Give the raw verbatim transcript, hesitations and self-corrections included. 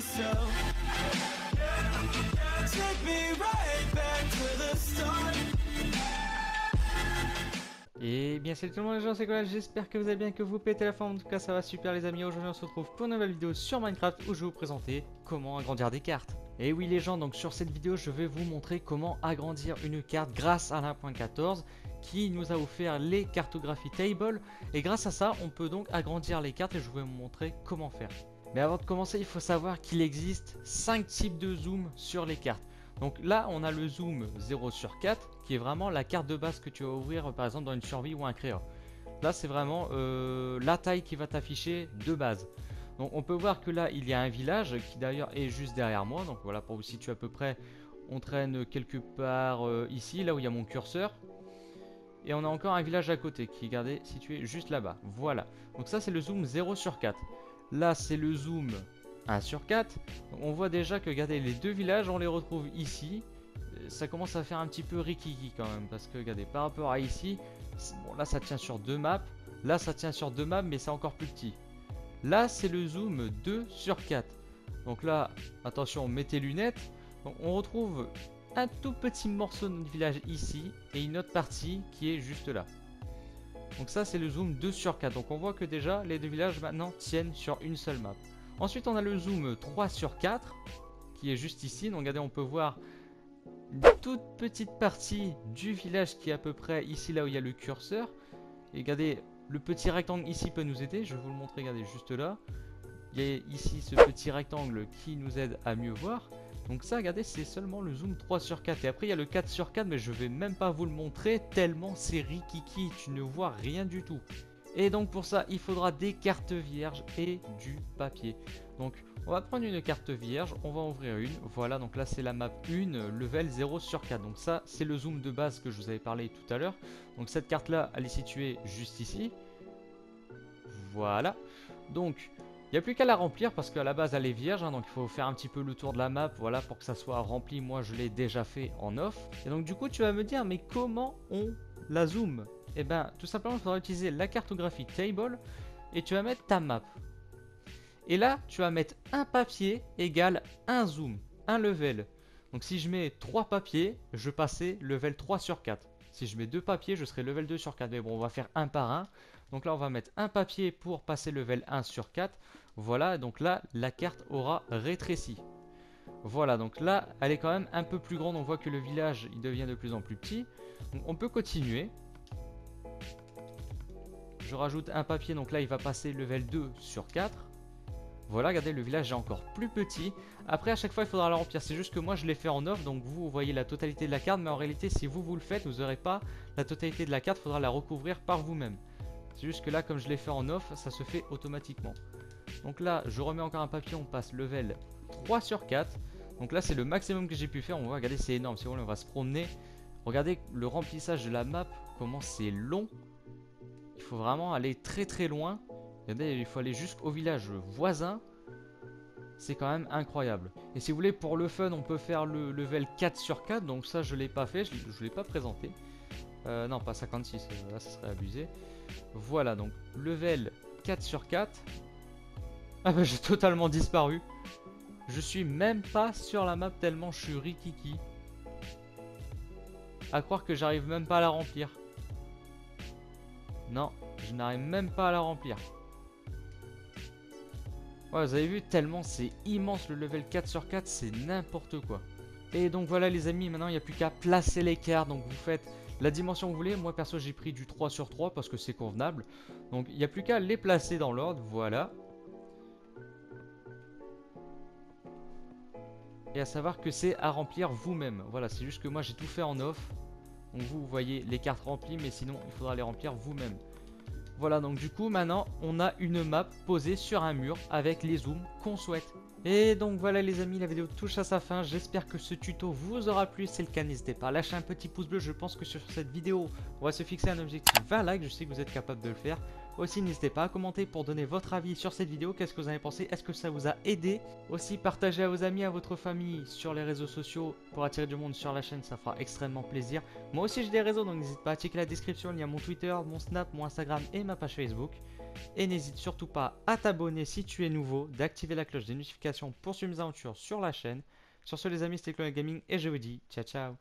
myself. Take me right back to the start. Et bien salut tout le monde les gens, c'est Colonel, j'espère que vous allez bien, que vous pétez la forme, en tout cas ça va super les amis. Aujourd'hui on se retrouve pour une nouvelle vidéo sur Minecraft où je vais vous présenter comment agrandir des cartes. Et oui les gens, donc sur cette vidéo je vais vous montrer comment agrandir une carte grâce à un point quatorze qui nous a offert les Cartography Table. Et grâce à ça on peut donc agrandir les cartes et je vais vous montrer comment faire. Mais avant de commencer il faut savoir qu'il existe cinq types de zoom sur les cartes. Donc là on a le zoom zéro sur quatre qui est vraiment la carte de base que tu vas ouvrir par exemple dans une survie ou un créa. Là c'est vraiment euh, la taille qui va t'afficher de base. Donc on peut voir que là il y a un village qui d'ailleurs est juste derrière moi. Donc voilà pour vous situer à peu près, on traîne quelque part euh, ici là où il y a mon curseur. Et on a encore un village à côté qui est gardé, situé juste là-bas. Voilà, donc ça c'est le zoom zéro sur quatre. Là c'est le zoom un sur quatre, donc on voit déjà que regardez les deux villages on les retrouve ici, ça commence à faire un petit peu rikiki quand même parce que regardez par rapport à ici, bon là ça tient sur deux maps, là ça tient sur deux maps mais c'est encore plus petit. Là c'est le zoom deux sur quatre, donc là attention mettez lunettes, donc, on retrouve un tout petit morceau de notre village ici et une autre partie qui est juste là. Donc ça c'est le zoom deux sur quatre, donc on voit que déjà les deux villages maintenant tiennent sur une seule map. Ensuite on a le zoom trois sur quatre qui est juste ici, donc regardez on peut voir une toute petite partie du village qui est à peu près ici là où il y a le curseur. Et regardez le petit rectangle ici peut nous aider, je vais vous le montrer, regardez juste là. Il y a ici ce petit rectangle qui nous aide à mieux voir. Donc ça regardez c'est seulement le zoom trois sur quatre et après il y a le quatre sur quatre mais je vais même pas vous le montrer tellement c'est rikiki, tu ne vois rien du tout. Et donc pour ça il faudra des cartes vierges et du papier. Donc on va prendre une carte vierge, on va ouvrir une, voilà donc là c'est la map un, level zéro sur quatre. Donc ça c'est le zoom de base que je vous avais parlé tout à l'heure. Donc cette carte là elle est située juste ici. Voilà. Donc il n'y a plus qu'à la remplir parce qu'à la base elle est vierge hein, donc il faut faire un petit peu le tour de la map voilà pour que ça soit rempli, moi je l'ai déjà fait en off. Et donc du coup tu vas me dire mais comment on la zoom? Et eh bien tout simplement il faudra utiliser la cartographie table et tu vas mettre ta map. Et là tu vas mettre un papier égale un zoom, un level. Donc si je mets trois papiers, je passais level trois sur quatre. Si je mets deux papiers, je serai level deux sur quatre. Mais bon, on va faire un par un. Donc là on va mettre un papier pour passer level un sur quatre. Voilà, donc là la carte aura rétréci. Voilà, donc là elle est quand même un peu plus grande. On voit que le village il devient de plus en plus petit. Donc on peut continuer. Je rajoute un papier, donc là il va passer level deux sur quatre. Voilà, regardez, le village est encore plus petit. Après, à chaque fois, il faudra la remplir. C'est juste que moi, je l'ai fait en off, donc vous, vous voyez la totalité de la carte. Mais en réalité, si vous, vous le faites, vous n'aurez pas la totalité de la carte. Il faudra la recouvrir par vous-même. C'est juste que là, comme je l'ai fait en off, ça se fait automatiquement. Donc là, je remets encore un papier, on passe level trois sur quatre. Donc là, c'est le maximum que j'ai pu faire. On va regarder, c'est énorme. Si vous voulez, on va se promener. Regardez le remplissage de la map, comment c'est long. Il faut vraiment aller très très loin. Regardez, il faut aller jusqu'au village voisin. C'est quand même incroyable. Et si vous voulez, pour le fun, on peut faire le level quatre sur quatre. Donc ça, je ne l'ai pas fait, je ne l'ai pas présenté. Euh, non, pas cinquante-six, là, ça serait abusé. Voilà, donc level quatre sur quatre. Ah bah, j'ai totalement disparu. Je suis même pas sur la map tellement je suis rikiki. À croire que j'arrive même pas à la remplir. Non, je n'arrive même pas à la remplir. Ouais, vous avez vu, tellement c'est immense le level quatre sur quatre, c'est n'importe quoi. Et donc voilà les amis, maintenant il n'y a plus qu'à placer les cartes. Donc vous faites la dimension que vous voulez. Moi perso j'ai pris du trois sur trois parce que c'est convenable. Donc il n'y a plus qu'à les placer dans l'ordre, voilà. Et à savoir que c'est à remplir vous-même. Voilà, c'est juste que moi j'ai tout fait en off. Donc vous, vous voyez les cartes remplies, mais sinon il faudra les remplir vous-même. Voilà, donc du coup maintenant on a une map posée sur un mur avec les zooms qu'on souhaite. Et donc voilà les amis, la vidéo touche à sa fin. J'espère que ce tuto vous aura plu. Si c'est le cas, n'hésitez pas à lâcher un petit pouce bleu. Je pense que sur cette vidéo on va se fixer un objectif vingt likes. Je sais que vous êtes capable de le faire. Aussi n'hésitez pas à commenter pour donner votre avis sur cette vidéo. Qu'est-ce que vous en avez pensé? Est-ce que ça vous a aidé? Aussi partagez à vos amis, à votre famille sur les réseaux sociaux pour attirer du monde sur la chaîne, ça fera extrêmement plaisir. Moi aussi j'ai des réseaux donc n'hésitez pas à checker la description, il y a mon Twitter, mon Snap, mon Instagram et ma page Facebook. Et n'hésite surtout pas à t'abonner si tu es nouveau, d'activer la cloche des notifications pour suivre mes aventures sur la chaîne. Sur ce les amis, c'était Colonel Gaming et je vous dis ciao ciao.